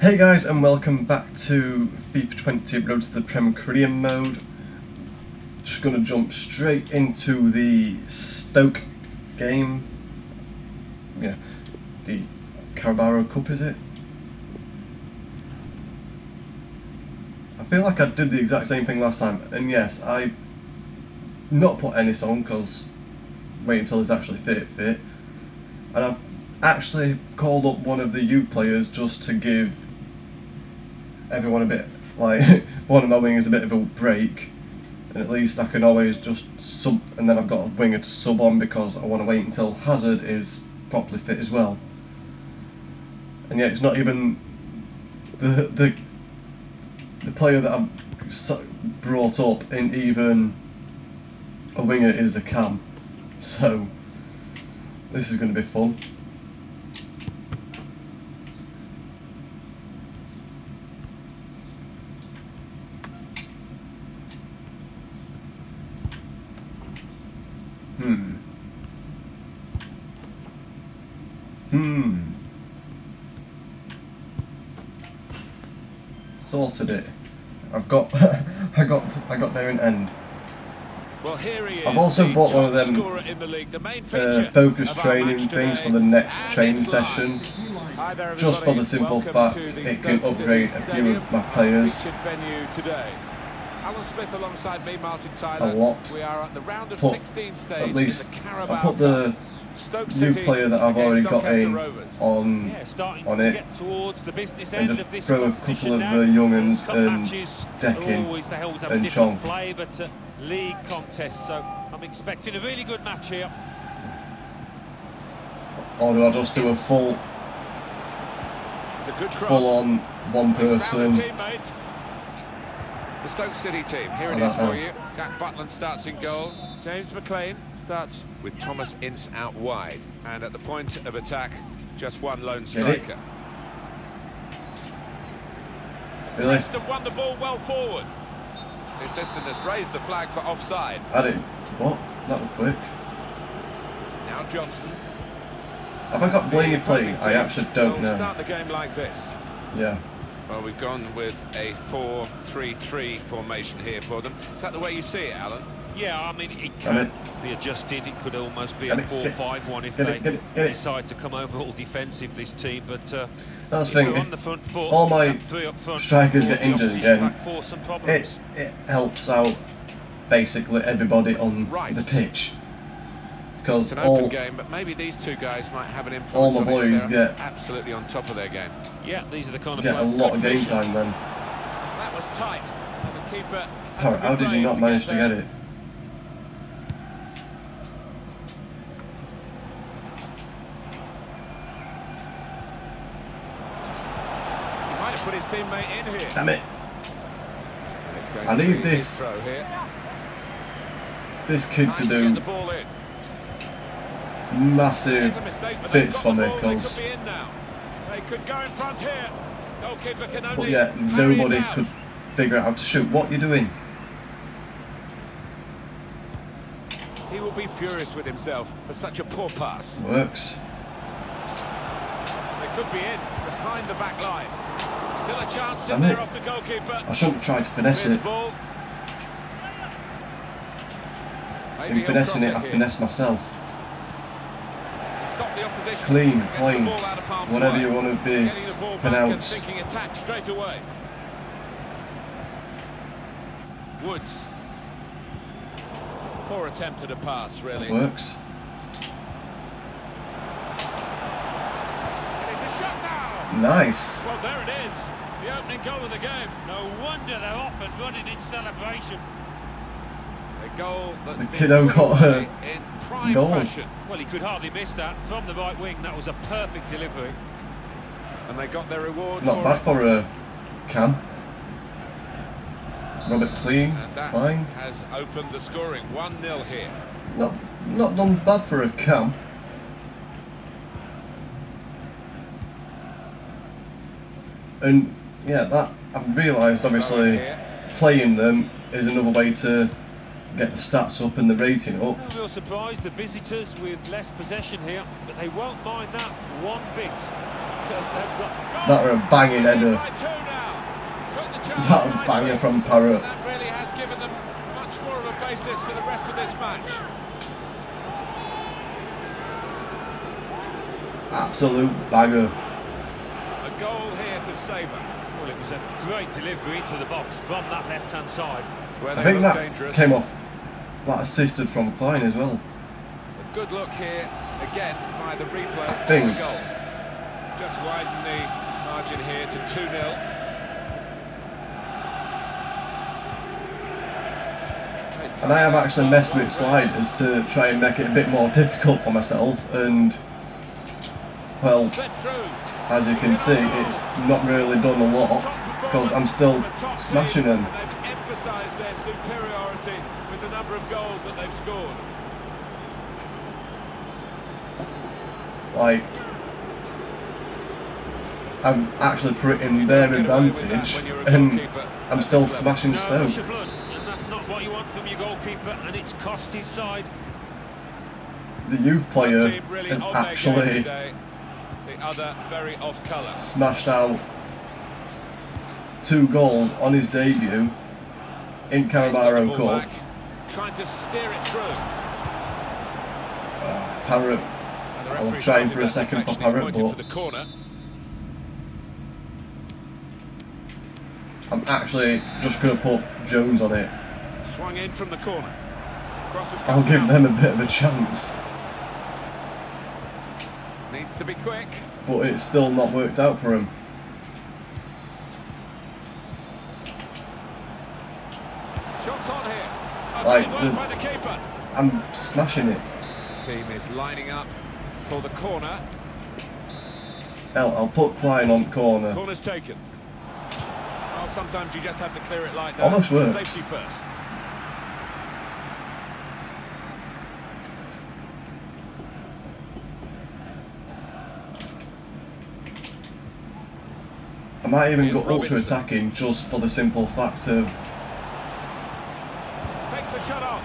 Hey guys, and welcome back to FIFA 20 Road to the Prem career mode. Just going to jump straight into the Stoke game. Yeah, the Carabao Cup, is it? I feel like I did the exact same thing last time, and yes, I've not put Ennis on because wait until he's actually fit, and I've actually called up one of the youth players just to give everyone a bit, like, one of my wingers a bit of a break, and at least I can always just sub, and then I've got a winger to sub on because I want to wait until Hazard is properly fit as well. And yeah, it's not even the player that I've brought up in even a winger is a cam, so this is going to be fun. Sorted it. I got there in end. Well, here he is. I've also bought one of them focus training things for the next training session. Hi, just for the simple fact it can upgrade a few of my players. Alan Smith alongside me, Martin Tyler. A lot. We are at the round of 16 stage. At least I put the new player that I've already got in on it, and just throw a couple of the young'uns and Decking and Chong. League contest, so I'm expecting a really good match here. Or do I just do a full on one person? The Stoke City team, here it is for you. Jack Butland starts in goal. James McLean starts with Thomas Ince out wide. And at the point of attack, just one lone striker. Really? Preston won the ball well forward. The assistant has raised the flag for offside. What? That was quick. Now Johnson. Have I got Blaney playing? I actually don't know. Start the game like this. Yeah. Well, we've gone with a 4-3-3 formation here for them. Is that the way you see it, Alan? Yeah, I mean, it can be adjusted. It could almost be a 4-5-1 if they decide to come over all defensive, this team. But that's the thing. On the front foot, all my strikers get injured again. It helps out basically everybody on the pitch. Because it's an open game, but maybe these two guys might have an influence on it. They're absolutely on top of their game. Yeah, these are the kind of players. Get a lot of game time then. That was tight. And the keeper. Parrott, how did you not manage to get it? He might have put his teammate in here. Damn it! I need this kid to do massive bits for me, because but yeah, nobody could figure out how to shoot. What are you doing? He will be furious with himself for such a poor pass. Works. They could be in behind the back line. Still a chance in there off the goalkeeper. I shouldn't try to finesse it. In finessing it, I finesse myself. Clean, plain, whatever you want to be pronounced. Woods. Poor attempt at a pass, really. It works. And it's a shot now. Nice. Well, there it is. The opening goal of the game. No wonder they're off and running in celebration. Goal that's the kiddo got her in prime fashion. Well, he could hardly miss that from the right wing. That was a perfect delivery, and they got their reward. Not bad for a Cam. Robert Lee, Klein has opened the scoring 1-0 here. Not done bad for a Cam. And yeah, that I've realised obviously playing them is another way to get the stats up and the rating up. No real surprise, the visitors with less possession here, but they won't mind that one bit. That was a banging header. That was a banger from Parrott. That really has given them much more of a basis for the rest of this match. Absolute banger. A goal here to savour. Well, it was a great delivery into the box from that left-hand side. I think that dangerous. Came off. That assisted from Klein as well. A good look here again by the replay. I think. The goal. Just widen the margin here to 2-0. And I have actually messed with slide as to try and make it a bit more difficult for myself, and well, as you can see, it's not really done a lot because I'm still smashing them. They've emphasised their superiority with the number of goals that they've scored. Like, I'm actually putting their advantage, and I'm still smashing Stoke. And that's not what you want from your goalkeeper, and it's cost his side. The youth player has actually smashed out 2 goals on his debut in Carabao Cup. Trying to steer it through. Parrott, I was trying for a second for Parrott, but I'm actually just going to put Jones on it. Swung in from the corner. I'll give them a bit of a chance. Needs to be quick, but it's still not worked out for him. Shots on here. Like, by the keeper. I'm smashing it. Team is lining up for the corner. I'll put Klein on corner. Corner's taken. Well, sometimes you just have to clear it like that. Almost works. Safety first. I might even go ultra attacking just for the simple fact of takes the shot on.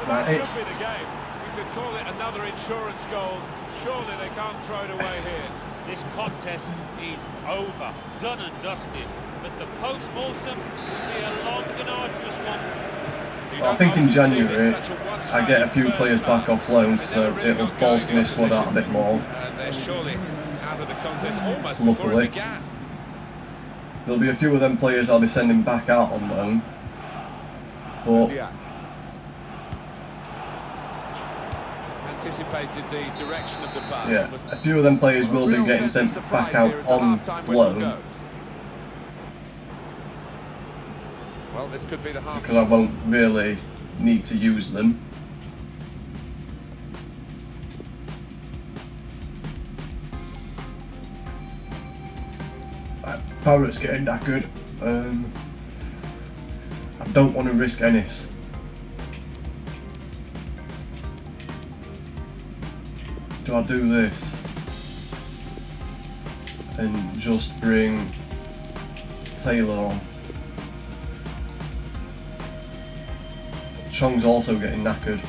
Well, that should be the game. You could call it another insurance goal. Surely they can't throw it away here. This contest is over, done and dusted. But the post-mortem will be a long and arduous one. I think in January I get a few players back off loan, so it will bolster my squad out a bit more. They're surely out of the contest almost before it began. There'll be a few of them players I'll be sending back out on loan, but anticipated the direction of the pass. Yeah, a few of them players will be getting sent back out on loan. Well, this could be the half because I won't really need to use them. Parrott's getting that good. I don't want to risk Ennis. Do I do this and just bring Taylor on? Chong's also getting knackered.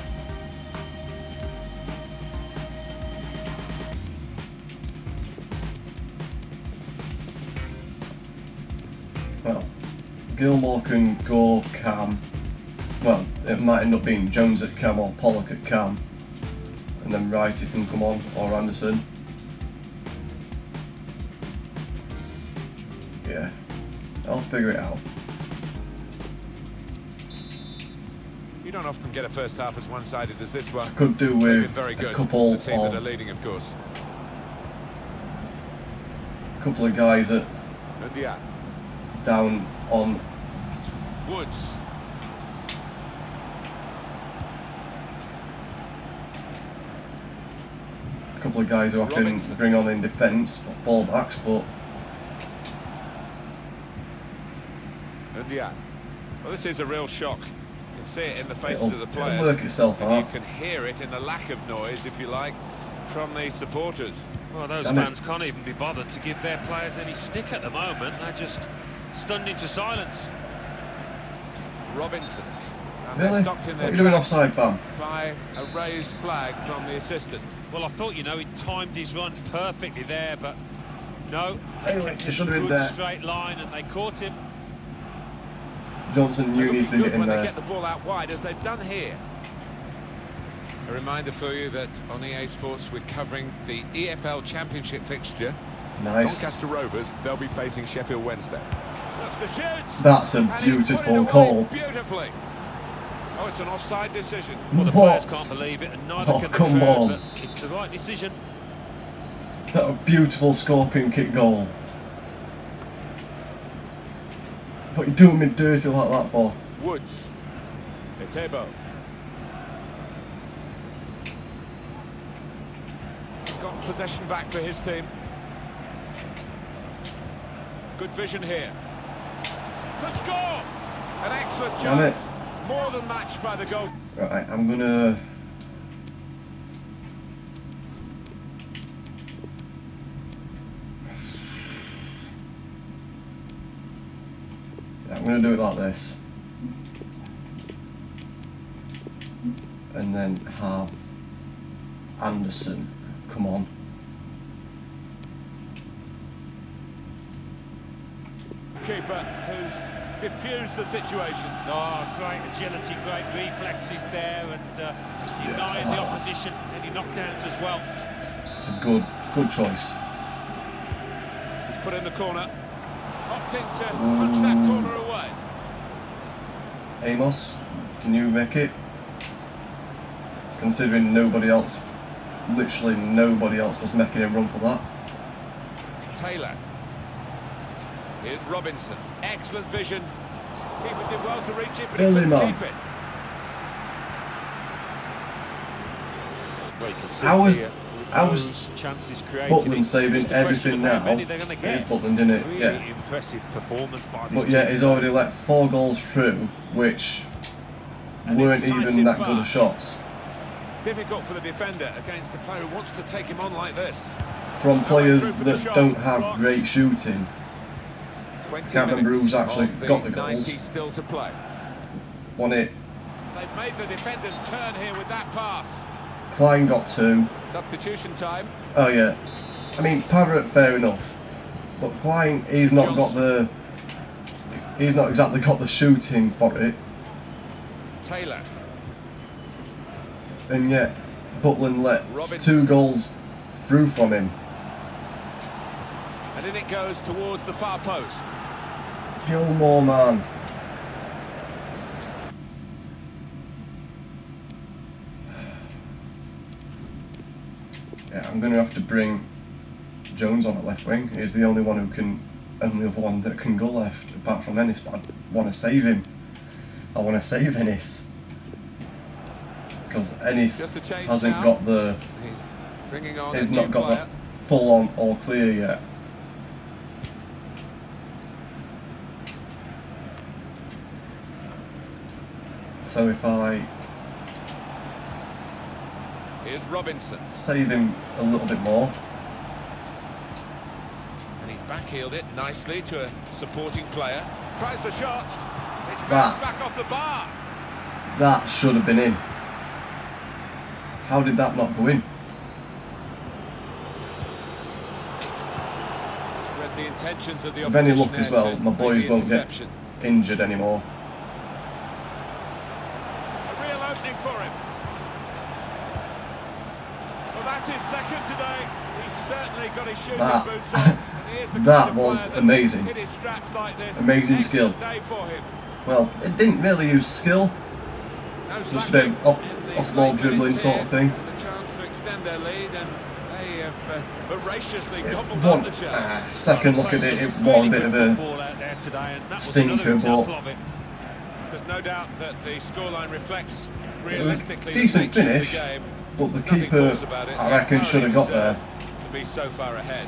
Gilmore can go Cam. Well, it might end up being Jones at Cam or Pollock at Cam, and then Wrighty can come on, or Anderson. Yeah, I'll figure it out. You don't often get a first half as one-sided as this one. I could do with very good. a couple of guys at down on Woods. A couple of guys who I can bring on in defence for full backs, but well, this is a real shock. You can see it in the faces of the players. Work itself out. You can hear it in the lack of noise, if you like, from the supporters. Well, those fans can't even be bothered to give their players any stick at the moment. They're just stunned into silence. Robinson. Really? What are you doing offside, fam? By a raised flag from the assistant. Well, I thought, you know, he timed his run perfectly there, but No, it should have been there. Straight line, and they caught him. Johnson knew he's been getting there. They get the ball out wide, as they've done here. A reminder for you that on EA Sports we're covering the EFL Championship fixture. Nice. Doncaster Rovers, they'll be facing Sheffield Wednesday. That's a beautiful call. Beautifully. Oh, it's an offside decision. Well, the players can't believe it, and neither can the crowd, but it's the right decision. That a beautiful scorpion kick goal. But you're doing me dirty like that for. Woods. Etebo. He's got possession back for his team. Good vision here. The score! An excellent chance. More than matched by the goal. Right, I'm gonna. I'm going to do it like this, and then have Anderson come on. Keeper who's diffused the situation. Oh, great agility, great reflexes there, and denying the opposition, and he knocked downs as well. It's a good choice. He's put in the corner. Opting to punch that corner away. Amos, can you make it? Considering nobody else, literally nobody else was making a run for that. Taylor. Here's Robinson. Excellent vision. Keeper did well to reach it, but he couldn't keep it. Well, you can see How was Butland saving everything now? Butland didn't it? Really impressive performance by this team. He's already let 4 goals through, which weren't even that good of shots. Difficult for the defender against the player who wants to take him on like this. From players that don't have great shooting. Cameron Roos actually got the goals. Still to play. Won it. They've made the defenders turn here with that pass. Klein got 2. Substitution time. Oh yeah, I mean Parrott, fair enough, but Klein, he's not exactly got the shooting for it. Taylor. And yet, Butland let Robinson 2 goals through from him. And in it goes towards the far post. Gilmore, man. I'm going to have to bring Jones on at left wing. He's the only one who can, only other one that can go left, apart from Ennis. But I want to save him. I want to save Ennis because Ennis hasn't got the. He's not got the full on all clear yet. So if I. Here's Robinson. Save him a little bit more. And he's backheeled it nicely to a supporting player. Tries the shot. It's back off the bar. That should have been in. How did that not go in? Just read the intentions of the opposition. With any luck as well, my boys won't get injured anymore. A real opening for him. That's his second today. He's certainly got his shoes and boots on. And here's the that was amazing. Like this. Amazing skill. Day for him. Well, it didn't really use skill. No, just a bit off-ball dribbling sort of thing. The chance to extend their lead, and they have voraciously gobbled up the chance. Second look at it, it was a bit of a stinker, but there's no doubt that the scoreline reflects realistically decent finish. But the keeper, I reckon, should have got there. To be so far ahead.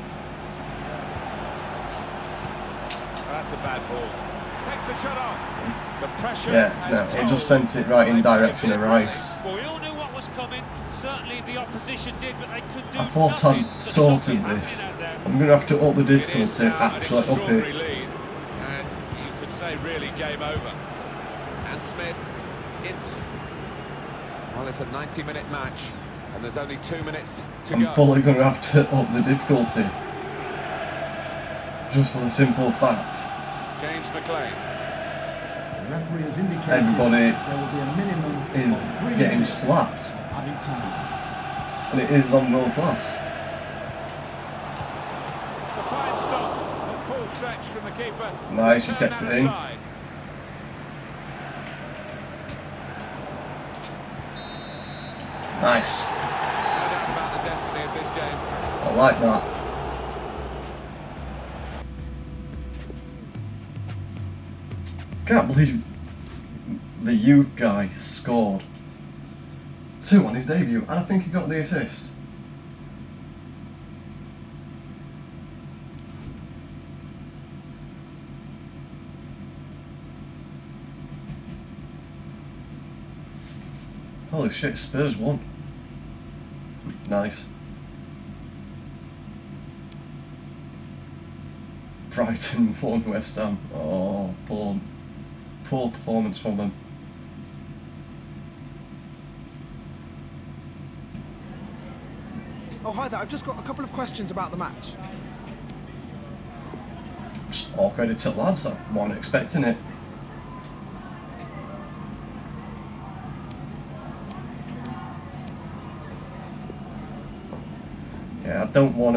That's a bad ball. Takes the shot off. The pressure. Yeah, no, it just sent it right in direction of Rice. Well, we all knew what was coming. Certainly the opposition did, but they could do. I thought I'd sorted this. I'm going to have to up the difficulty and actually up it. And you could say really game over. And Smith, it's. Well, it's a 90-minute match, and there's only 2 minutes to go. I'm probably going to have to up the difficulty. just for the simple fact. James McLean. The referee has indicated everybody there will be a minimum of 3 minutes getting slapped. And it is on world class. It's a fine stop and full stretch from the keeper. Nice, he kept it in. Nice. No doubt about the destiny of this game. I like that. Can't believe the youth guy scored 2 on his debut, and I think he got the assist. Holy shit, Spurs won. Nice. Brighton won, West Ham. Oh, poor performance from them. Oh, hi there. I've just got a couple of questions about the match. All credit to lads. I wasn't expecting it. I don't want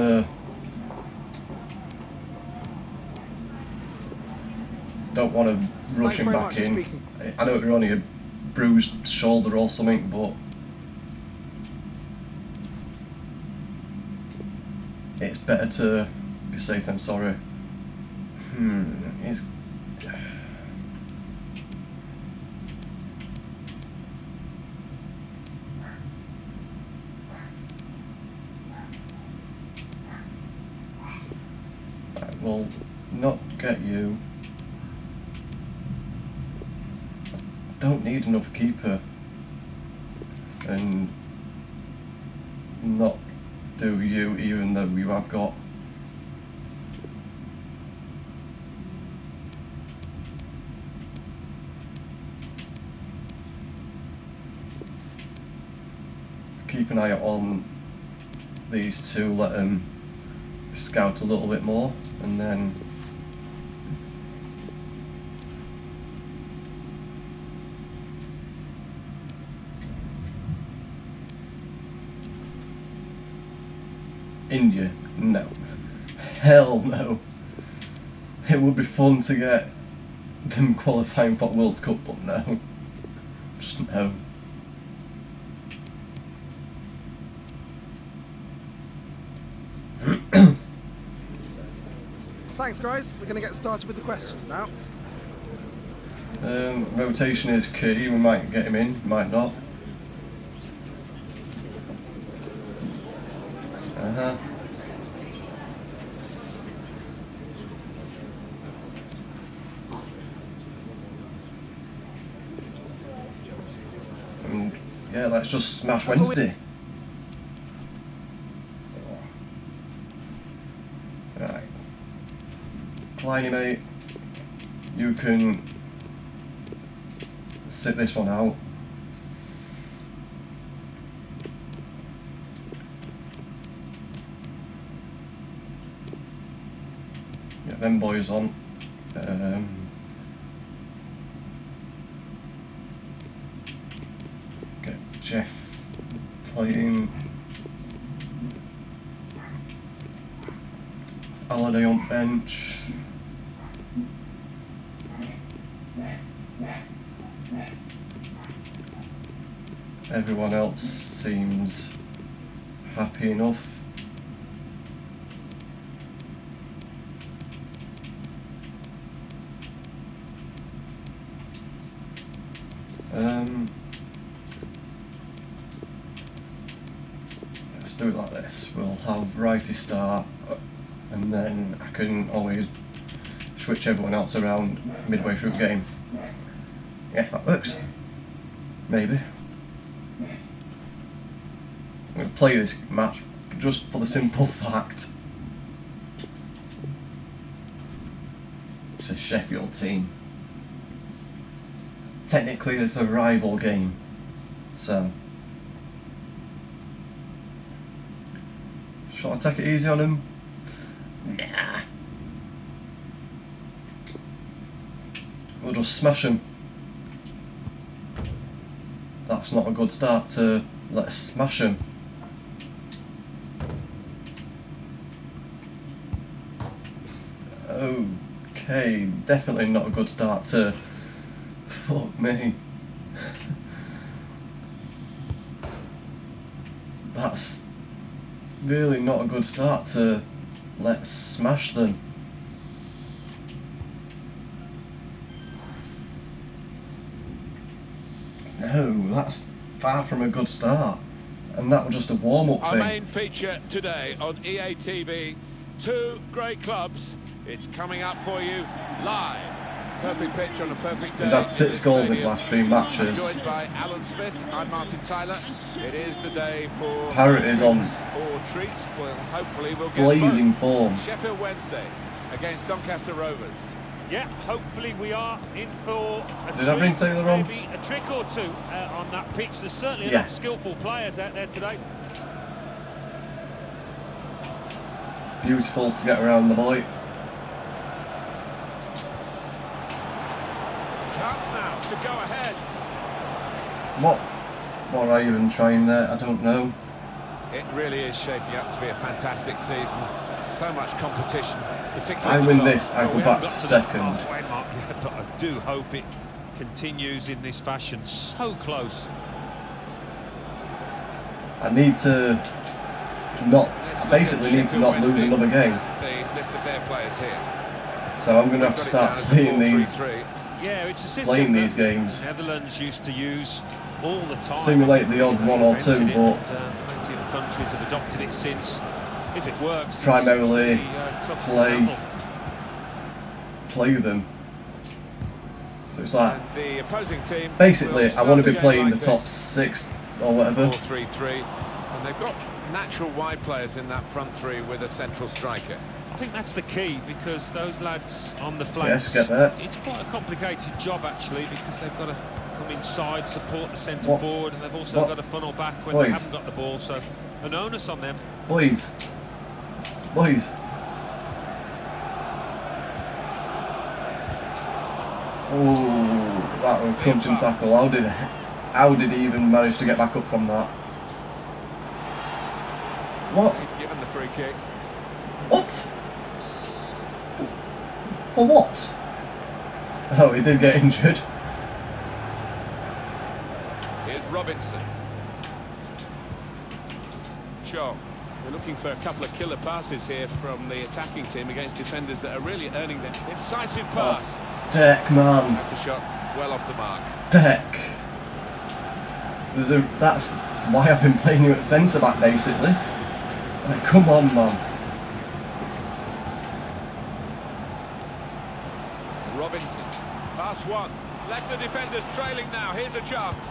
to rush him back in. I know it was only a bruised shoulder or something, but it's better to be safe than sorry. Will not get you. I don't need another keeper and not do you, even though you have got keep an eye on these two, let them scout a little bit more. And then India? No. Hell no. It would be fun to get them qualifying for the World Cup, but no. Just no. Thanks guys, we're going to get started with the questions now. Rotation is key, we might get him in, might not. And yeah, let's just smash Wednesday. Klein, mate, you can sit this one out. Get them boys on. Get Jeff playing. Halliday on bench. Everyone else seems happy enough. Let's do it like this. We'll have righty start, and then I can always switch everyone else around midway through the game. Yeah, that works. Maybe. I'm going to play this match just for the simple fact it's a Sheffield team. Technically it's a rival game, so shall I take it easy on them? Nah, to just smash them. That's not a good start to let us smash them. Okay, definitely not a good start to... Fuck me. That's really not a good start to let's smash them. No, that's far from a good start. And that was just a warm-up thing. Our main feature today on EA TV, two great clubs. It's coming up for you live. Perfect pitch on a perfect day. He's had 6 goals in the last 3 matches. Joined by Alan Smith, I'm Martin Tyler. It is the day for Parrott is on or treats. Well, hopefully we'll get blazing form. Sheffield Wednesday against Doncaster Rovers. Yeah, hopefully we are in for a maybe a trick or two on that pitch. There's certainly enough skillful players out there today. Beautiful to get around the boy. Chance now to go ahead. What are you even trying there? I don't know. It really is shaping up to be a fantastic season. So much competition, particularly. I win this, I go back to second. But I do hope it continues in this fashion. So close. I need to not, basically need to not lose another game. The list of their players here. So I'm going to have to start playing these. Yeah, it's a system playing these games. The Netherlands used to use all the time. Simulate the odd one or two, but plenty of countries have adopted it since. If it works, primarily play them. So it's like the opposing team. Basically, I want to be playing like the top 6 or whatever. 4-3-3, and they've got natural wide players in that front three with a central striker. I think that's the key, because those lads on the flanks, it's quite a complicated job actually, because they've got to come inside, support the centre forward, and they've also got to funnel back when they haven't got the ball, so an onus on them. Boys. Oh, that was a crunching tackle. How did he even manage to get back up from that? What? He's given the free kick. What? For what? Oh, he did get injured. Here's Robinson. Chong. We're looking for a couple of killer passes here from the attacking team against defenders that are really earning their incisive pass. Oh, Deck, man. That's a shot well off the mark. Deck. That's why I've been playing you at centre-back, basically. Like, come on, man. One left, the defenders trailing now. Here's a chance.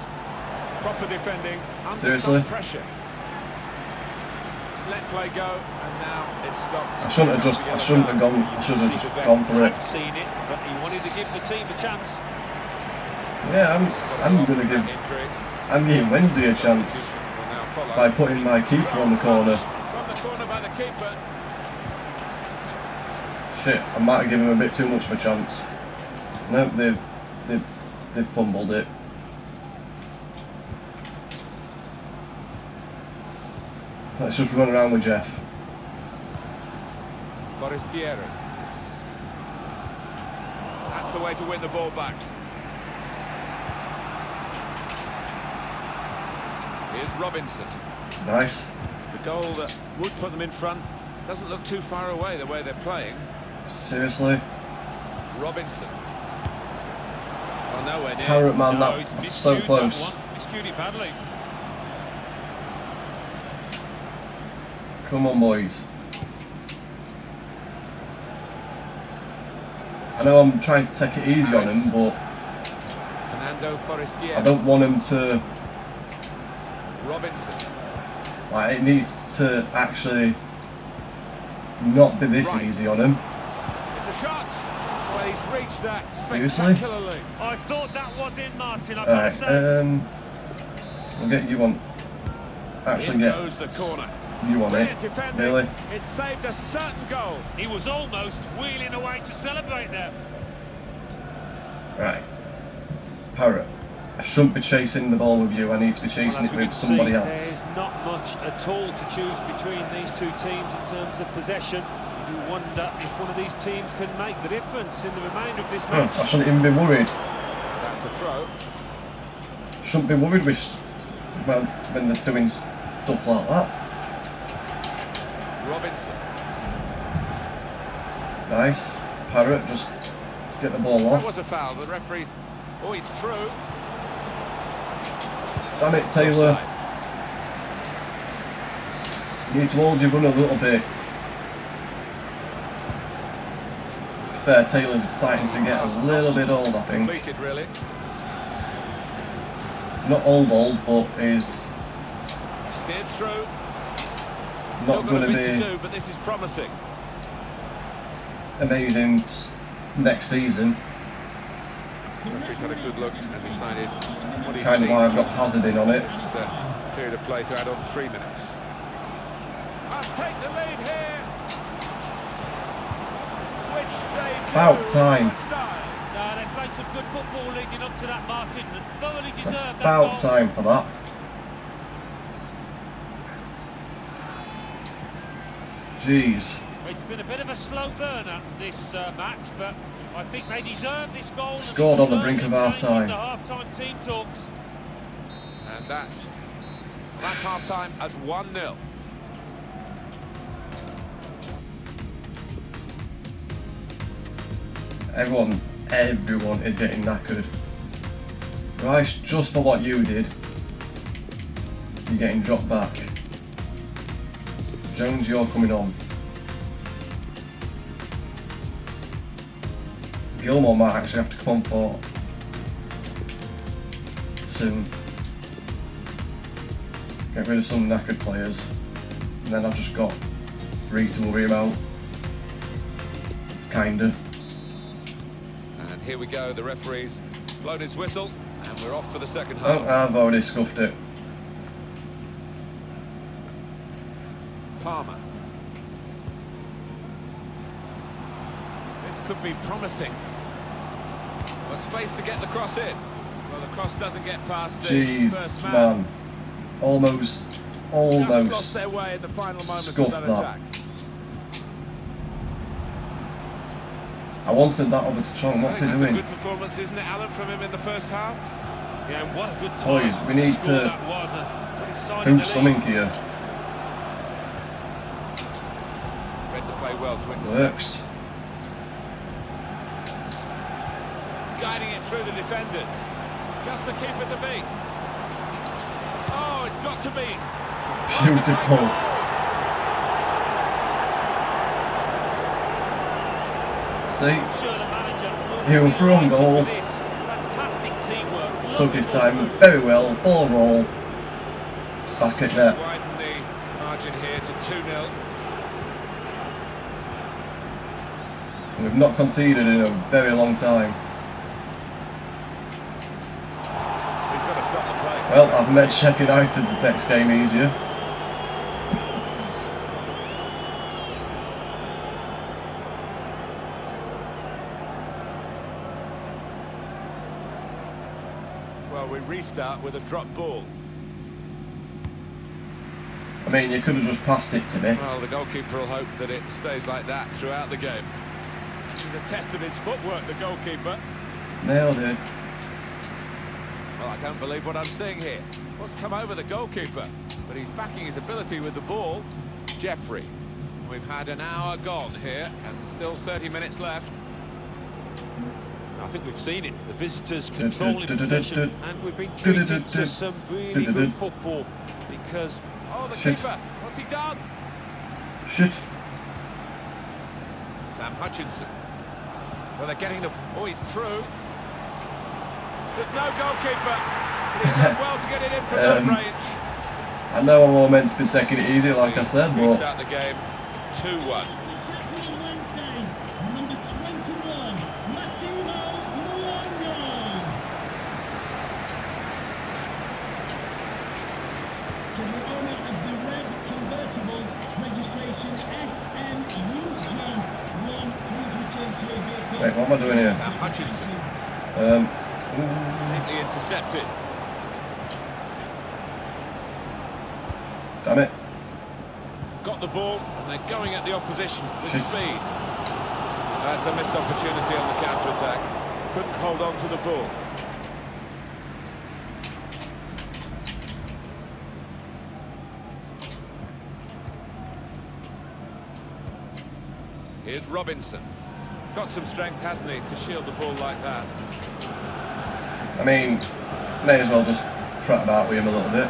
Proper defending under some pressure. Let play go, and now it's stopped. I shouldn't have gone for it. Seen it, but he wanted to give the team a chance. Yeah, I'm going to give Wednesday a chance by putting my keeper on the corner. From the corner by the keeper. Shit, I might have given him a bit too much of a chance. No, they've fumbled it. Let's just run around with Jeff. Forestieri. That's the way to win the ball back. Here's Robinson. Nice. The goal that would put them in front doesn't look too far away the way they're playing. Seriously. Robinson. Nowhere near. Parrott, man, that's so close. Come on, boys. I know I'm trying to take it easy on him, but Fernando Forestieri. I don't want him to. Robinson. Like, it needs to actually not be this easy on him. It's a shot. Well, he's reached that spectacularly. I thought that was in, Martin. All right, we'll get you on. Actually, get the corner. You on it, really? It saved a certain goal. He was almost wheeling away to celebrate there. Right. Parrott, I shouldn't be chasing the ball with you, I need to be chasing it with somebody else. There's not much at all to choose between these two teams in terms of possession. You wonder if one of these teams can make the difference in the remainder of this match. I shouldn't even be worried. That's a throw. Shouldn't be worried with when they're doing stuff like that. Robinson. Nice. Parrott, just get the ball off. That was a foul, but the referee's... Oh, he's through. Damn it, Taylor. You need to hold your run a little bit. Fair, Taylor's starting to get a little bit old, I think. Completed, really. Not old, but is steered through. Not going to be to do, but this is promising. Amazing next season. Referee's had a good look and decided what he's kind of why I've got Hazard in on it. It's a period of play to add on 3 minutes. Must take the lead here. Which they do. About time. No, they've played some good football leading up to that, Martin, and thoroughly deserved that. About time for that. Jeez. It's been a bit of a slow burner this match, but I think they deserve this goal. Scored on the brink of half-time. The half-time team talks. And that's half-time at 1-0. Everyone is getting knackered. Rice, just for what you did, you're getting dropped back. Jones, you're coming on. Gilmore might actually have to come on for soon. Get rid of some knackered players, and then I've just got 3 to worry about. Kinda. And here we go. The referee's blown his whistle, and we're off for the second half. Oh, I've already scuffed it. Palmer. This could be promising. Well, space to get the cross in. Well, the cross doesn't get past the first man. Almost lost their way in the final moments of that attack. I wanted that over to Chong. What's he doing? That's a good performance, isn't it, Alan, from him in the first half? Yeah, what a good time. Boys, we need to do something here. Read the play well to intercept. Works. Guiding it through the defenders, just to keep at the beat. Oh, it's got to be beautiful. See, he was through goal. Fantastic teamwork. Took his time very well. Ball roll. Back at net. Widen the margin here to 2-0. We've not conceded in a very long time. Well, I've made Sheffield United's next game easier. Well, we restart with a drop ball. I mean, you could have just passed it to me. Well, the goalkeeper will hope that it stays like that throughout the game. It's a test of his footwork, the goalkeeper. Nailed it. Well, I don't believe what I'm seeing here. What's come over the goalkeeper? But he's backing his ability with the ball. Jeffrey. We've had an hour gone here and still 30 minutes left. I think we've seen it. The visitors controlling possession, and we've been treated to some really good football because... Oh, the keeper. What's he done? Shit. Sam Hutchinson. Well, they're getting the... Oh, he's through. There's no goalkeeper, but he's done well to get it in from that range. I know I'm all meant to be taking it easy, like I said, but... Restart the game, 2-1. Sheffield Wednesday, number 21, Massimo Luongo. The owner of the red convertible, registration SMUG1, was returned to a vehicle... Wait, what am I doing here? Sam Hutchinson. Intercepted. Damn it. Got the ball and they're going at the opposition with speed. That's a missed opportunity on the counter-attack. Couldn't hold on to the ball. Here's Robinson. He's got some strength, hasn't he, to shield the ball like that. I mean, may as well just prat about with him a little bit.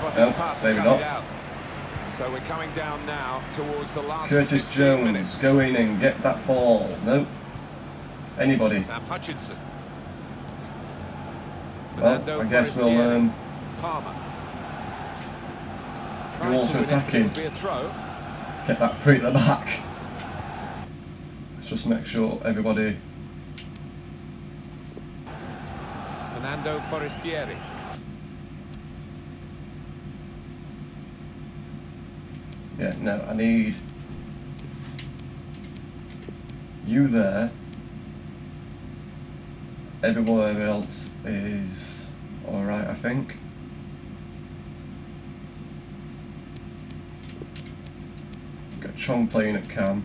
Well, no, maybe not. Out. So we're coming down now towards the last Curtis Jones, minutes. Go in and get that ball. No. Anybody. Sam Hutchinson. Well, I guess we'll go also attacking. Get that free at the back. Let's just make sure everybody. Fernando Forestieri. Yeah, no, I need you there. Everyone else is alright, I think. Got Chong playing at cam.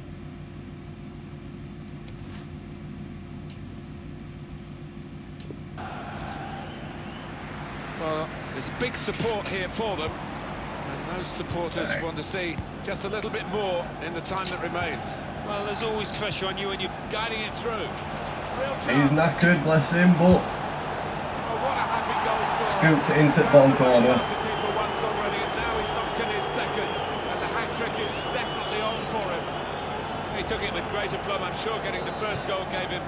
Well, there's big support here for them. Those supporters want to see just a little bit more in the time that remains. Well, there's always pressure on you and you're guiding it through. He's knackered, bless him, but... Oh, what a happy goal score. Scooped it into the bottom corner. The keeper once already, and now he's knocked in his second. And the hat-trick is definitely on for him. He took it with great aplomb. I'm sure getting the first goal gave him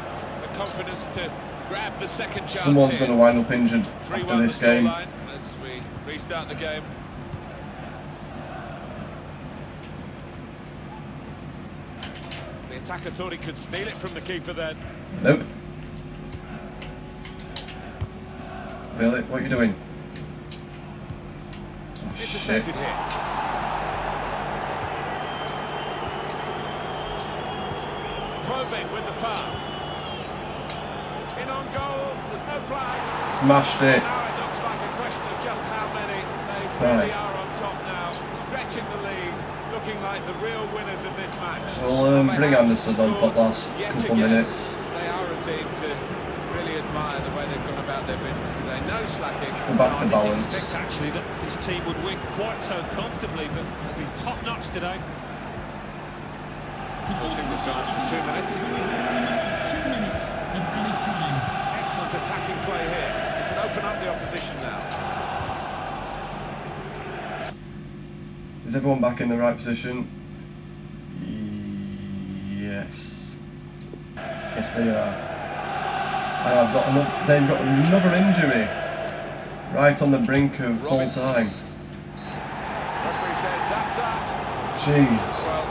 the confidence to grab the second chance. Someone's going to wind up injured after this game. As we restart the game. Attacker thought he could steal it from the keeper then. Nope. Billy, what are you doing? Oh, intercepted here. Probing with the pass. In on goal, there's no flag. Smashed it. Now it looks like a question of just how many. They really are on top now, stretching the lead. Looking like the real winners of this match. Well, bring Anderson on for the last couple minutes. They are a team to really admire the way they've gone about their business today. No slacking. Come back to balance. I didn't expect actually that this team would win quite so comfortably, but they've been top notch today. Pushing the start for 2 minutes. 2 minutes of added time. Excellent attacking play here. You can open up the opposition now. Is everyone back in the right position? Yes. Yes, they are. And I've got another, they've got another injury. Right on the brink of full time. Jeez. Well,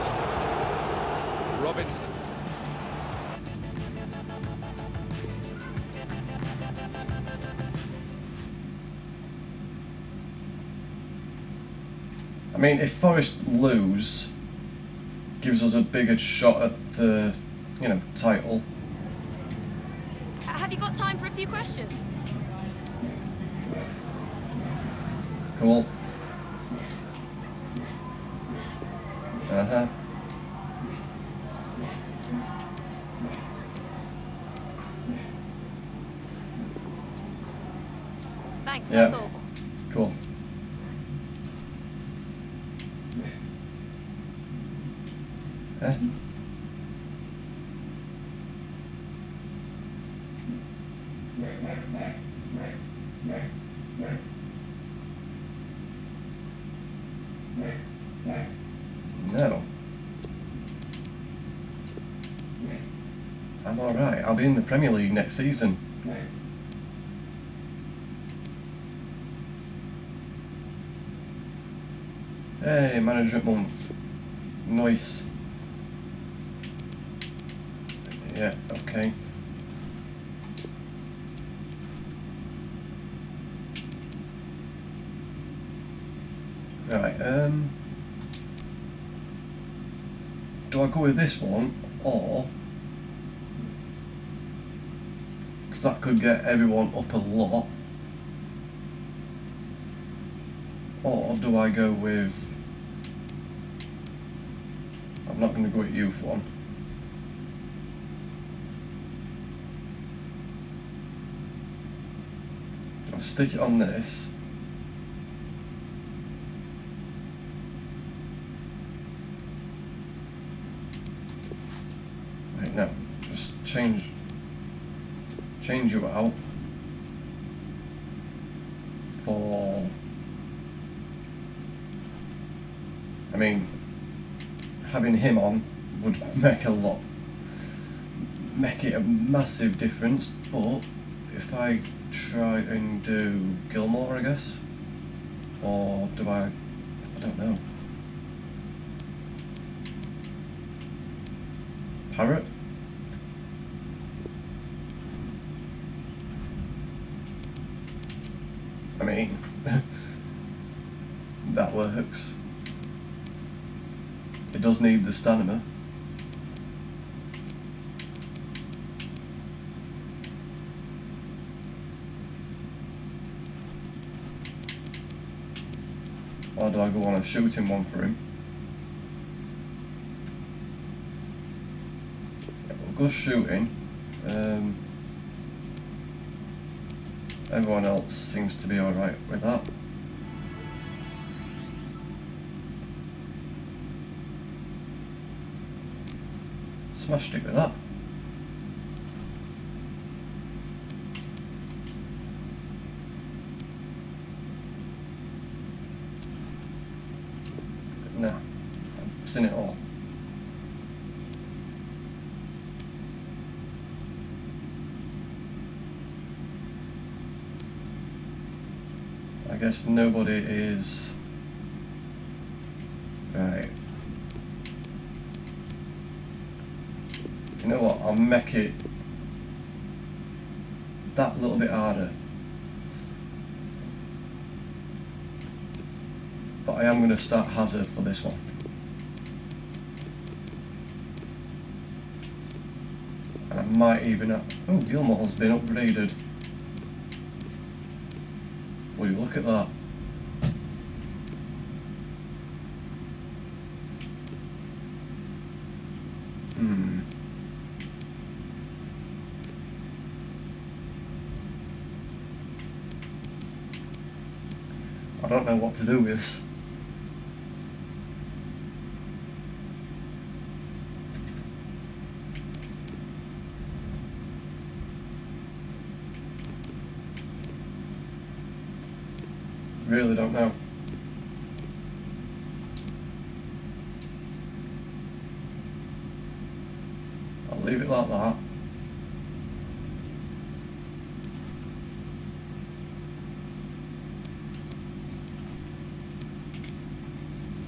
Robinson. I mean, if Forest lose, gives us a bigger shot at the, you know, title. Have you got time for a few questions? Cool. Uh-huh. Thanks, that's all. Cool. Eh? No. I'm alright, I'll be in the Premier League next season. Hey, management month. Nice. Yeah, okay. Right, do I go with this one, or... because that could get everyone up a lot. Or do I go with... I'm not going to go with youth one. Do I stick it on this? Right, now, just change you out for... I mean, having him on would make it a massive difference. But if I try and do Gilmore, I guess, or do I don't know. Parrott. I mean, that works. It does need the stamina. Or do I go on a shooting one for him? Yeah, we'll go shooting. Everyone else seems to be alright with that. Smashed it with that. No, I've seen it all. I guess nobody is... Right. You know what, I'll make it that little bit harder, but I am going to start Hazard for this one. And I might even have, oh, Gilmore's been upgraded, will you look at that. I don't know what to do with this. Really don't know. I'll leave it like that.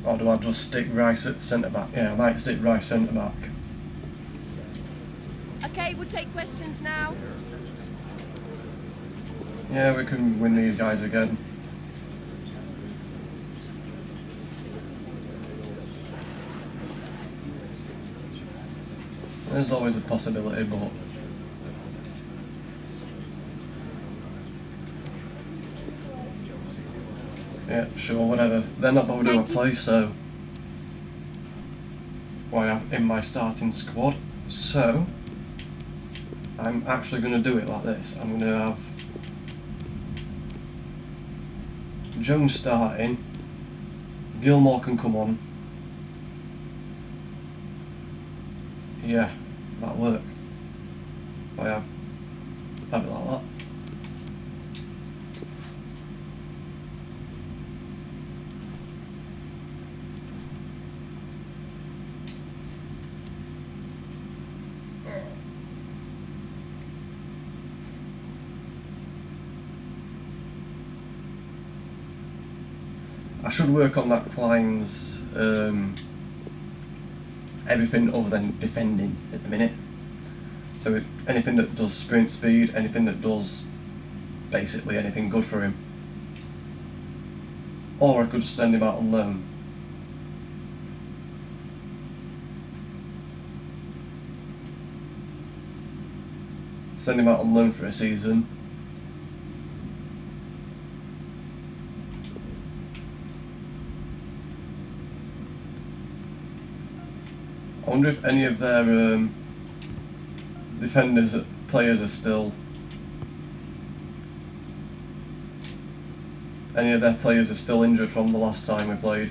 Or do I just stick Rice at centre-back? Yeah, I might stick Rice centre-back. Okay, we'll take questions now. Yeah, we can win these guys again. There's always a possibility, but... Yeah, sure, whatever. They're not bothered to play, so why I'm in my starting squad. So I'm actually going to do it like this. I'm going to have Jones starting. Gilmore can come on. Yeah, that'll work. But yeah, have it like that. I should work on that Klein's everything other than defending at the minute. So anything that does sprint speed, anything that does basically anything good for him. Or I could just send him out on loan. send him out on loan for a season. I wonder if any of their players are still... Any of their players are still injured from the last time we played.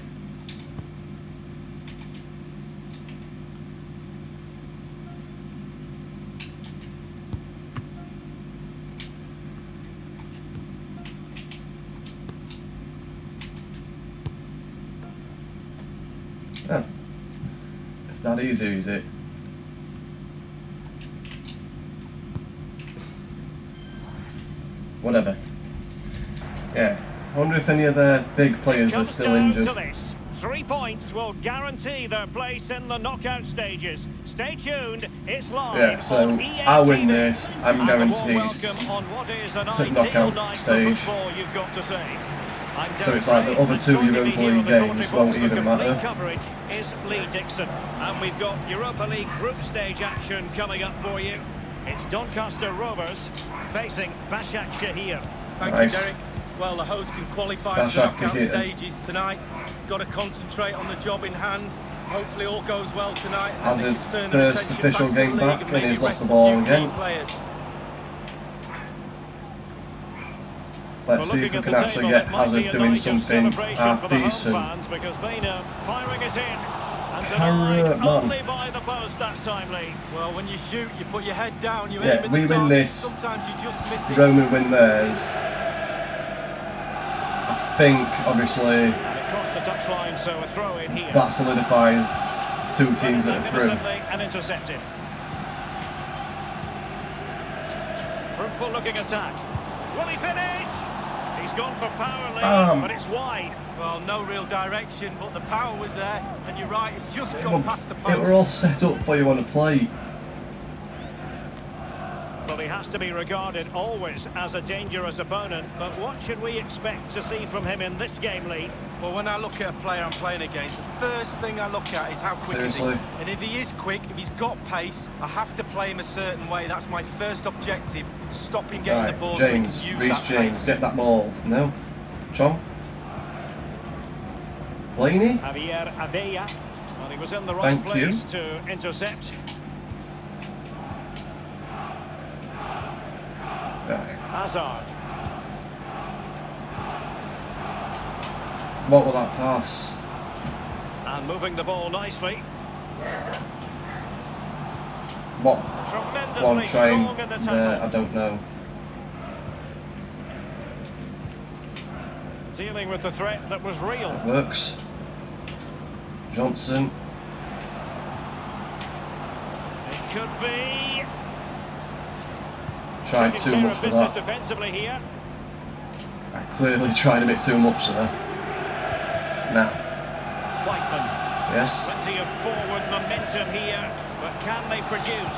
Oh. It's that easy, is it? Whatever. Yeah. I wonder if any of their big players are still injured. 3 points will guarantee their place in the knockout stages. Stay tuned, it's live. Yeah, so I win this, I'm guaranteed to knockout stage. So it's like the other two Europa League games won't even matter. Coverage is Lee Dixon, and we've got Europa League group stage action coming up for you. It's Doncaster Rovers facing Başakşehir. Thank you, Derek. Well, the host can qualify for the knockout stages tonight. Got to concentrate on the job in hand. Hopefully all goes well tonight. Hazard's first official game back and he's lost the ball again. Let's see if we can actually get Hazard doing something half-decent. Carrot man. Well, when you shoot, you put your head down, you aim at the target. Yeah, we win this. Roma win theirs. I think, obviously, that solidifies two teams that are through. But it's wide. Well, no real direction, but the power was there, and you're right, it's just gone past the post. It were all set up for you on a plate. Well, he has to be regarded always as a dangerous opponent, but what should we expect to see from him in this game, Lee? Well, when I look at a player I'm playing against, the first thing I look at is how quick is he. And if he is quick, if he's got pace, I have to play him a certain way. That's my first objective, stop him getting the ball so he can use that pace. Get that ball. No. Chong. Blaney. Javier Abella. Well, he was in the right place to intercept. Hazard. What will that pass? And moving the ball nicely. What trying there? I don't know. Dealing with the threat that was real. It works. Johnson. It could be. Tried too much for that. Defensively here. I clearly tried a bit too much there. Now. Whiteman. Yes. Plenty of forward momentum here, but can they produce?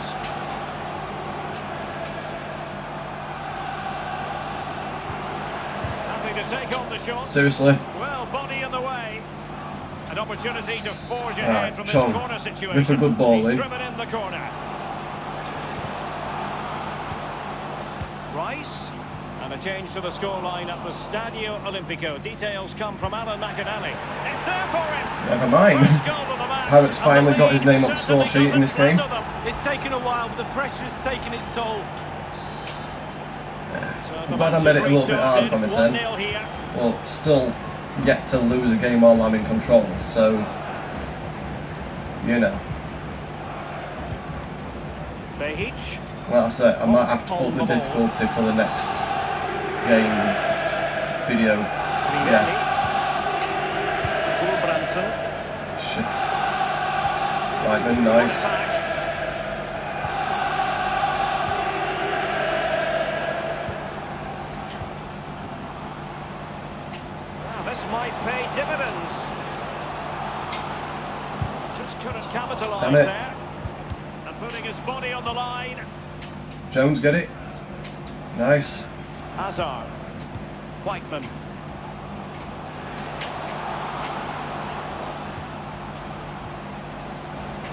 Happy to take on the shot. Seriously. Well, body in the way. An opportunity to forge ahead from this corner situation. With a good ball, he's driven in the corner. Rice, and a change to the scoreline at the Stadio Olimpico. Details come from Alan McAnally. It's there for him. Never mind. Parrott's finally got his name on the score sheet in this game. It's taken a while, but the pressure has taken its toll. I'm glad I made it a little bit hard for myself. Well, still yet to lose a game while I'm in control, so you know. Behic. Well, that's it. I might have to put the difficulty for the next game video. Yeah. Shit. Right, very nice. Wow, this might pay dividends. Just couldn't capitalise there. And putting his body on the line. Jones get it. Nice. Hazard. Whiteman.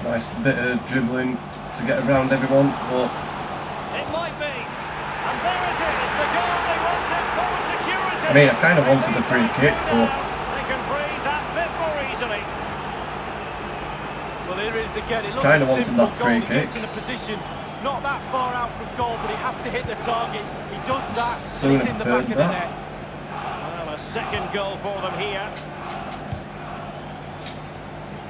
Nice bit of dribbling to get around everyone, but It might be. And there it is, the goal they wanted for security. I mean, I kind of wanted the free kick, but they can breathe that bit more easily. Well, here it is again. It looks kind of wanted that free kick. In a position not that far out from goal, but he has to hit the target. He does that. So he's in the back of the net. Well, a second goal for them here.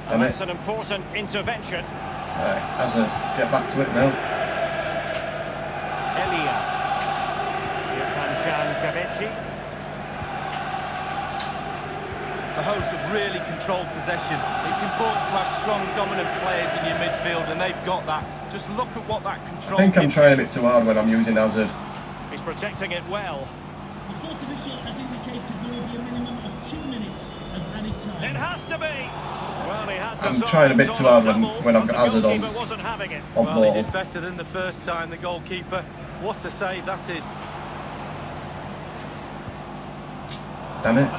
And that's an important intervention. Right, Hazard, get back to it now. Elia. The hosts have really controlled possession. It's important to have strong, dominant players in your midfield, and they've got that. Just look at what that control. I think I'm trying a bit too hard when I'm using Hazard. He's protecting it well. The fourth official has indicated there will be a minimum of 2 minutes of any time. It has to be. Well, I'm trying a bit too hard when I've got Hazard on. Well, he did better than the first time, the goalkeeper. What a save that is. Damn it.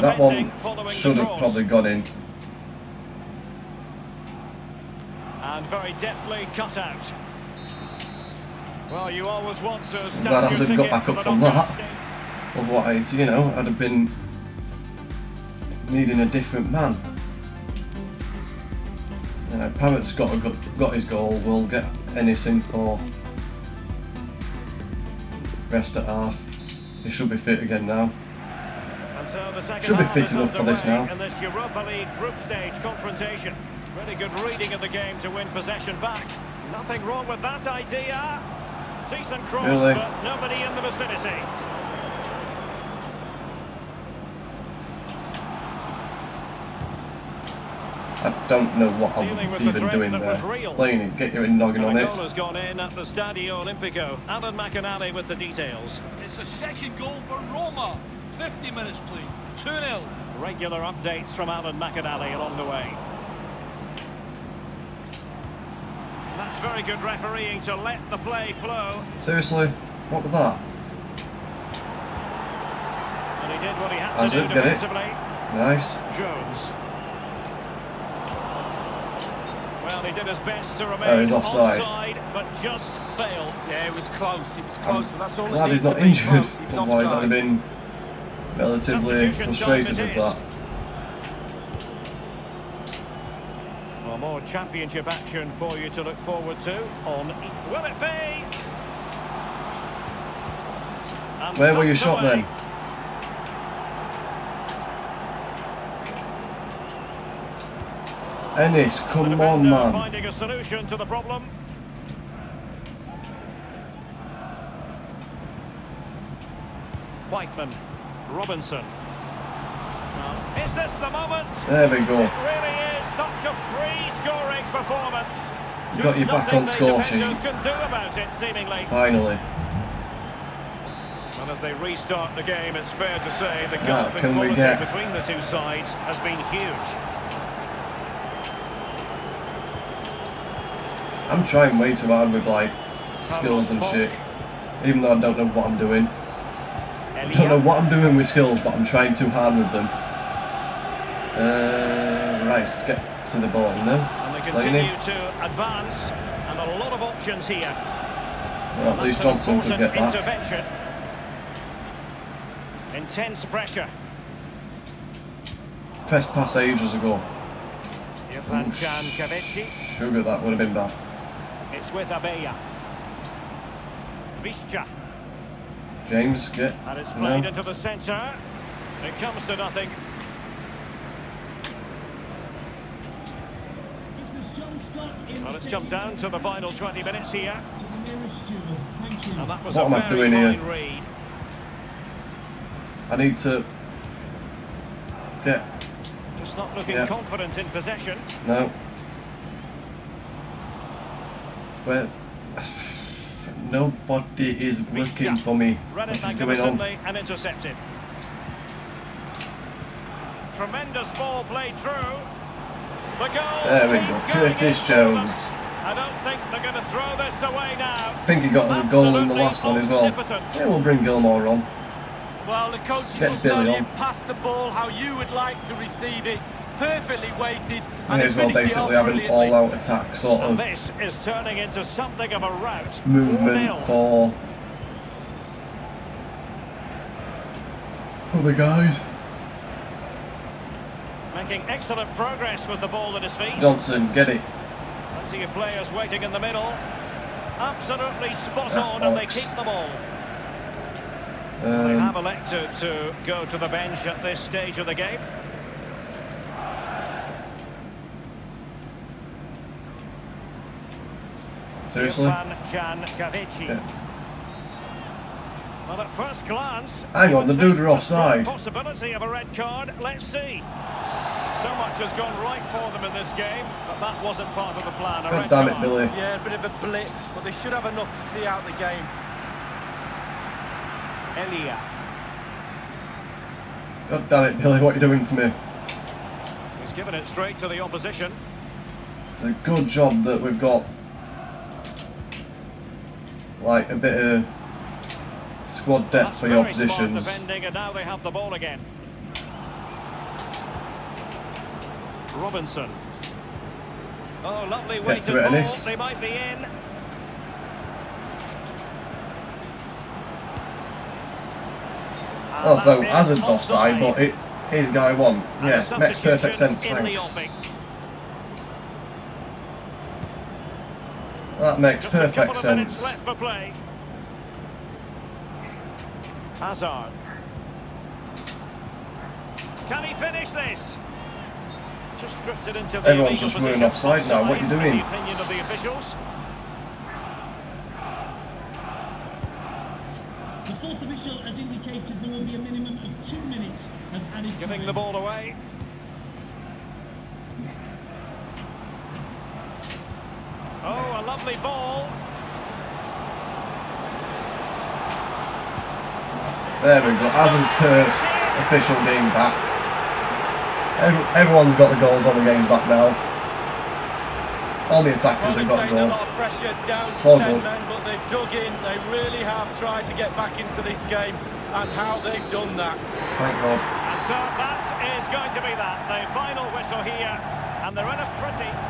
That one should have probably got in. And very deftly cut out. Well, you always want to stand. Glad Hazard got back up from that. Otherwise, you know, I'd have been needing a different man. Parrott's got his goal. We'll get Ennis in for rest at half. He should be fit again now. And so the second should be fit enough for this now. In this Europa League group stage confrontation, really good reading of the game to win possession back. Nothing wrong with that idea. Decent cross, really? But nobody in the vicinity. I don't know what I was even doing there. Playing it, get your noggin on it. The goal has gone in at the Stadio Olimpico. Alan McAnally with the details. It's a second goal for Roma. 50 minutes, please. 2-0. Regular updates from Alan McAnally along the way. That's very good refereeing to let the play flow. Seriously, what was that? And he did what he had to do defensively. Nice. Jones. Well, he did his best to remain offside, but just failed. Yeah, it was close, but that's all it needs. Glad he's not injured, otherwise I'd have been relatively frustrated with that. Well, more championship action for you to look forward to on... Will it be? And where were you shot then? Ennis, come on, man. Finding a solution to the problem. Whiteman, Robinson. Is this the moment? There we go. It really is such a free-scoring performance. You got your back on score sheet. Can do about it, seemingly. Finally. And as they restart the game, it's fair to say the gap in quality between the two sides has been huge. I'm trying way too hard with, like, skills and shit. Even though I don't know what I'm doing. I don't know what I'm doing with skills, but I'm trying too hard with them. Right, let's get to the ball now. And they continue to advance, and a lot of options here. Well, at least Johnson could get that. Intense pressure. Pressed pass ages ago. Ooh, sugar, that would have been bad. It's with Abeya. Bischa. James, get. And it's played into the centre. It comes to nothing. Well, it's come down to the final 20 minutes here. And that was what am I doing here? Read. I need to get. Just not looking confident in possession. No. Well, nobody is working for me. What is going on? And intercepted. Tremendous ball played through. The goal. There we go. Curtis Jones. I don't think they're going to throw this away now. I think he got the goal in the last one as well. Yeah, we'll bring Gilmore on. Well, the coaches will tell you, pass the ball how you would like to receive it. perfectly weighted. And as well, basically having an all-out attack sort of. This is turning into something of a rout. Movement for other guys. Making excellent progress with the ball at his feet. Johnson, get it. Plenty of players waiting in the middle. Absolutely spot on, and they keep the ball. They have elected to go to the bench at this stage of the game. Seriously? Yeah. Well, at first glance, hang on, the dude are offside. Possibility of a red card. Let's see. So much has gone right for them in this game, but that wasn't part of the plan. A red card. Damn it, Billy. Yeah, a bit of a blip, but they should have enough to see out the game. Elia. God damn it, Billy, what are you doing to me? He's given it straight to the opposition. It's a good job that we've got like a bit of squad depth for your positions. Defending, and now they have the ball again. Robinson. Oh, lovely way to Ennis. They might be in. Oh, so Hazard's offside, but it is guy one. Yeah, makes perfect sense, thanks. That makes perfect sense. Hazard. Can he finish this? Just drifted into the Everyone's just running offside now. What are you doing? Opinion of the officials. The fourth official has indicated there will be a minimum of 2 minutes of added time. Giving the ball away. Oh, a lovely ball. There we go. Hazard's first official being back. Everyone's got the goals on the game back now. All the attackers have got goals. A lot of pressure down to 10 men, but they've dug in. They really have tried to get back into this game, and how they've done that. Thank God. And so that is going to be that. The final whistle here, and they're in a pretty.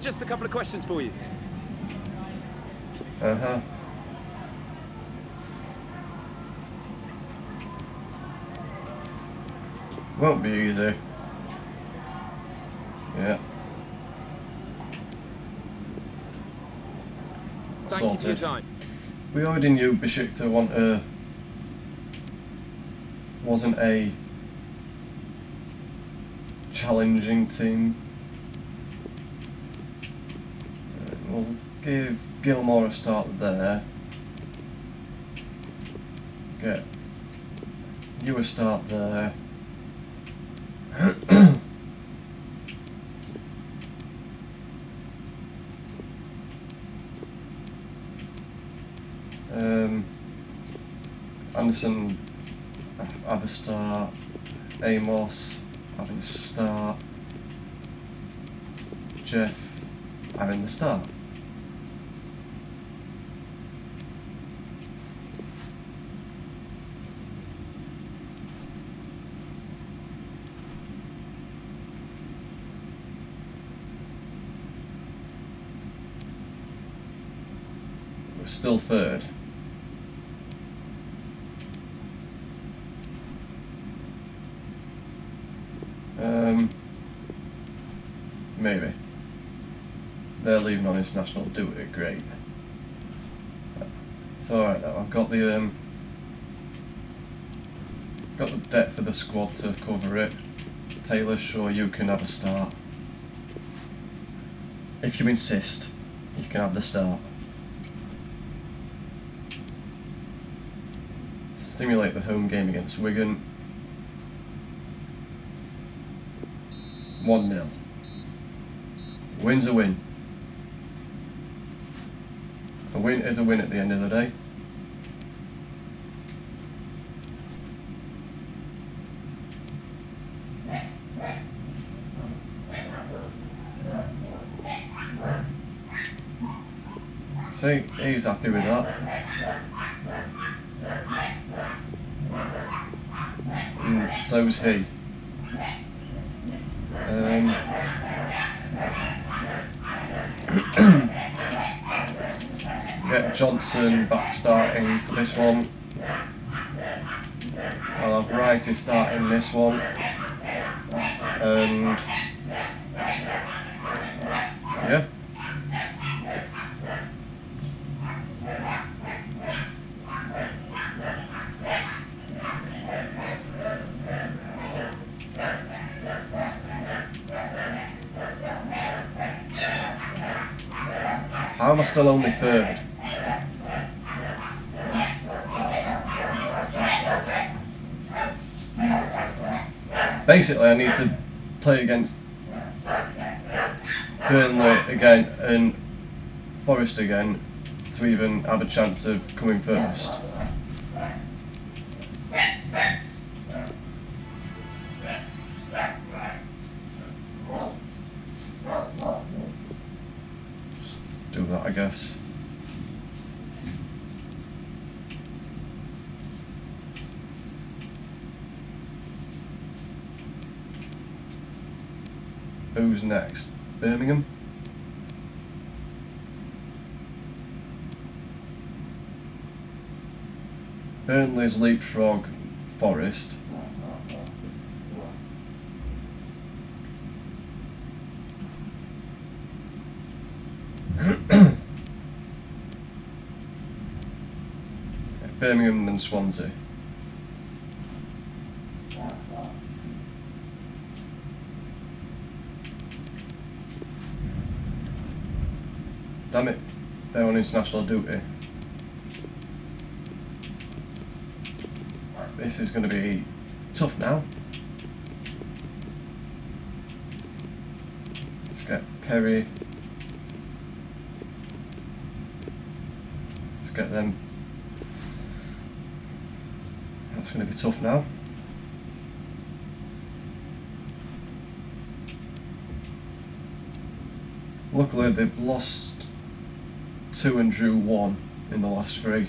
Just a couple of questions for you. Won't be easy. Yeah. Thank you for your time. We already knew Beşiktaş wasn't a challenging team. We'll give Gilmore a start there. Get you a start there. Anderson have a start. Amos having a start. Jeff having the start. Still third. Maybe. They're leaving on international duty, great. It's alright though, I've got the depth of the squad to cover it. Taylor, sure, you can have a start. If you insist, you can have the start. Simulate the home game against Wigan. 1-0. Win's a win. A win is a win at the end of the day. Who's happy with that? And so's he. Get Johnson back starting for this one. I'll have Wrighty starting this one. And yeah. How am I still only third? Basically, I need to play against Burnley again and Forest again to even have a chance of coming first. That, I guess. Who's next? Birmingham? Burnley's leapfrog Forest. Birmingham and Swansea. Damn it, they're on international duty. This is going to be tough now. Let's get Perry. Let's get them. It's going to be tough now. Luckily they've lost 2 and drew 1 in the last 3.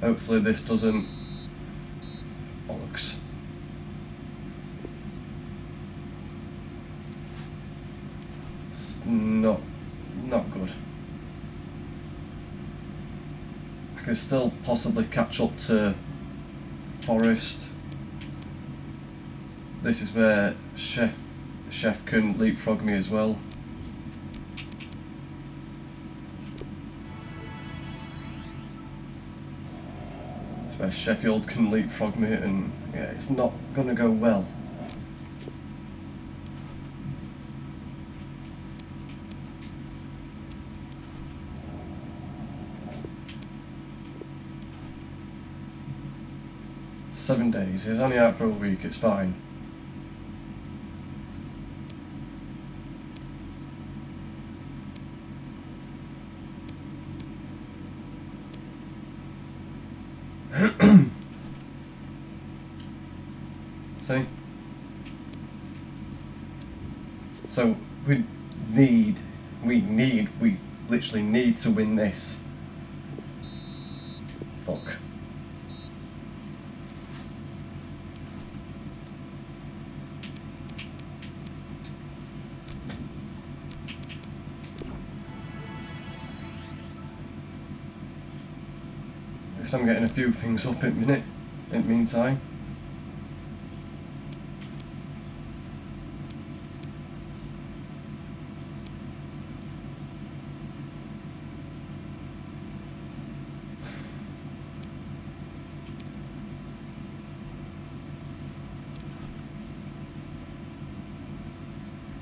Hopefully this doesn't bollocks. It's not good. I could still possibly catch up to Forest. This is where Chef can leapfrog me as well. It's where Sheffield can leapfrog me, and yeah, it's not going to go well. Seven days. He's only out for a week. It's fine. See? So we literally need to win this. Fuck. I'm getting a few things up in a minute in the meantime.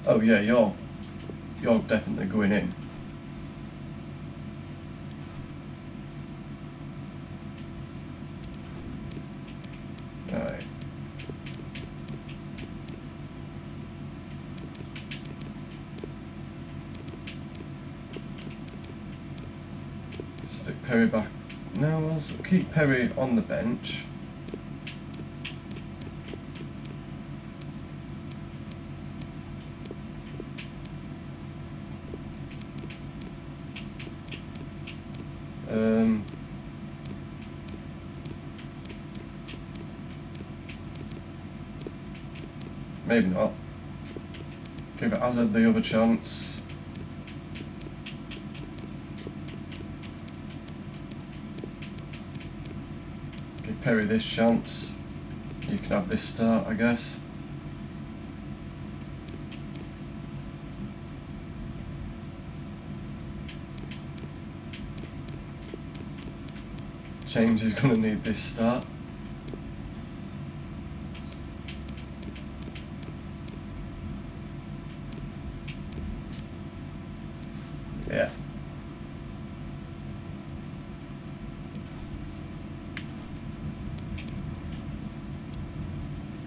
Oh yeah, you're definitely going in. Perry back. Now I'll keep Perry on the bench. Maybe not. Give Hazard the other chance. Give Perry this chance. You can have this start, I guess. James is going to need this start. Yeah.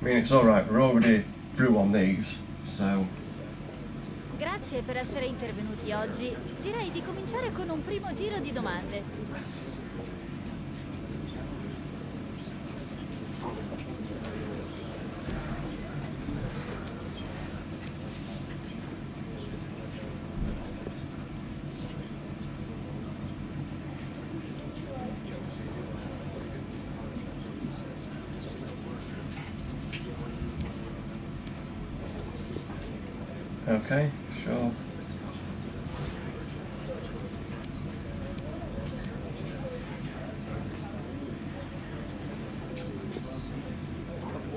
I mean, it's all right. We're already through on these, so. Grazie per essere intervenuti oggi. Direi di cominciare con un primo giro di domande. Okay, sure.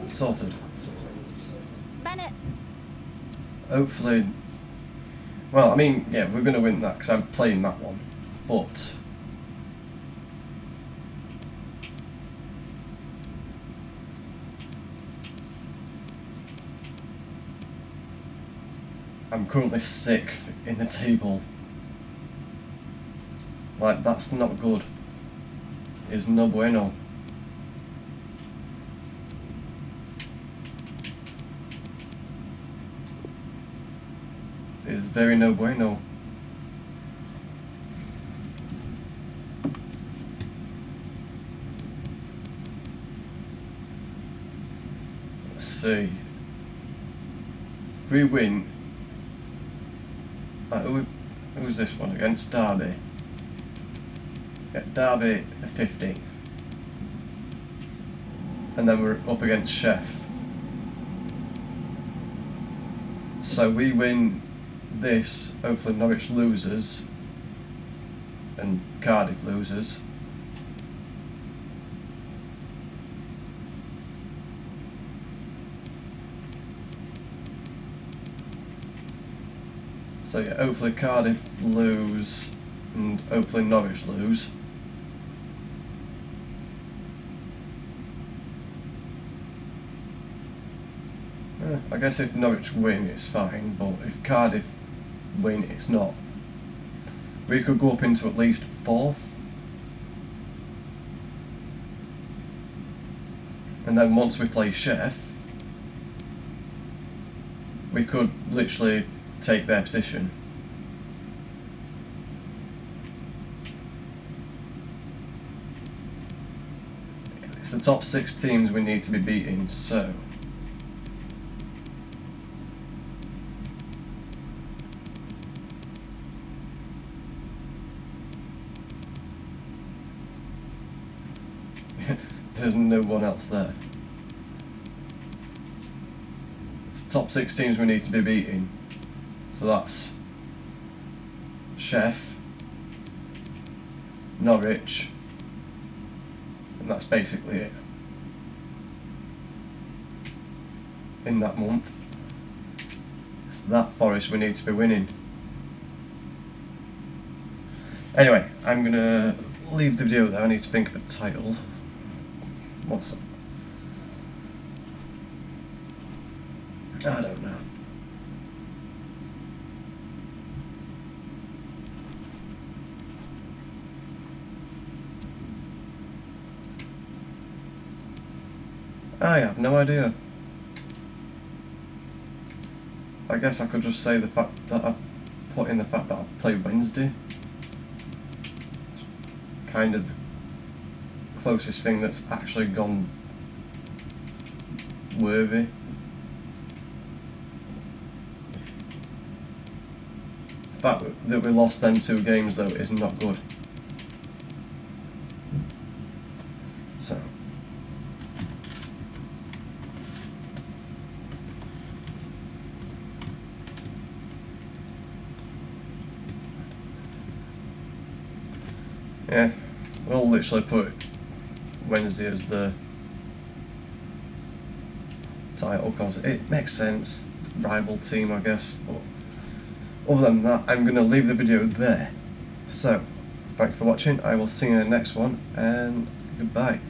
Sorted. Bennett. Hopefully. Well, I mean, yeah, we're going to win that because I'm playing that one. But. I'm currently 6th in the table. Like, that's not good. It's no bueno. It's very no bueno. Let's see. If we win. Who's this one against? Derby. Yeah, Derby 15th. And then we're up against Sheff. So we win this, hopefully Norwich loses and Cardiff loses. So yeah, hopefully Cardiff lose and hopefully Norwich lose. Yeah, I guess if Norwich win it's fine, but if Cardiff win it's not. We could go up into at least 4th. And then once we play Sheff, we could literally take their position. It's the top 6 teams we need to be beating, so there's no one else there. It's the top 6 teams we need to be beating. So that's Sheff, Norwich, and that's basically it in that month. It's that Forest we need to be winning. Anyway, I'm going to leave the video there. I need to think of a title. What's that? I don't know. I have no idea. I guess I could just say the fact that I put in the fact that I play Wednesday. It's kind of the closest thing that's actually gone worthy. The fact that we lost them 2 games though is not good. Yeah, we'll literally put Wednesday as the title because it makes sense, rival team I guess. But other than that, I'm going to leave the video there. So, thank you for watching, I will see you in the next one, and goodbye.